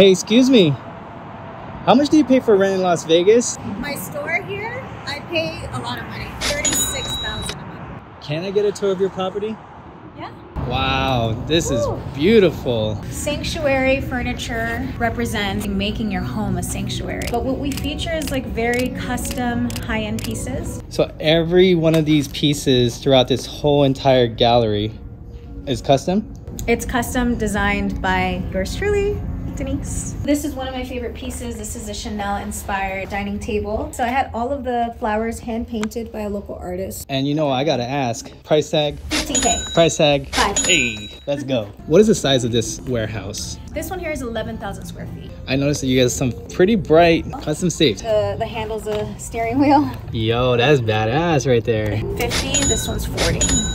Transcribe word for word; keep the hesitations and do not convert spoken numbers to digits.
Hey, excuse me. How much do you pay for rent in Las Vegas? My store here, I pay a lot of money, thirty-six thousand dollars a month. Can I get a tour of your property? Yeah. Wow, this Ooh. is beautiful. Sanctuary furniture represents making your home a sanctuary. But what we feature is like very custom high-end pieces. So every one of these pieces throughout this whole entire gallery is custom? It's custom designed by yours truly, Denise. This is one of my favorite pieces. This is a Chanel inspired dining table. So I had all of the flowers hand painted by a local artist. And you know, I gotta ask, price tag? fifteen K. Price tag? Five. Hey, let's go. What is the size of this warehouse? This one here is eleven thousand square feet. I noticed that you guys have some pretty bright oh. custom safes. The, the handle's a steering wheel. Yo, that's badass right there. fifty, this one's forty.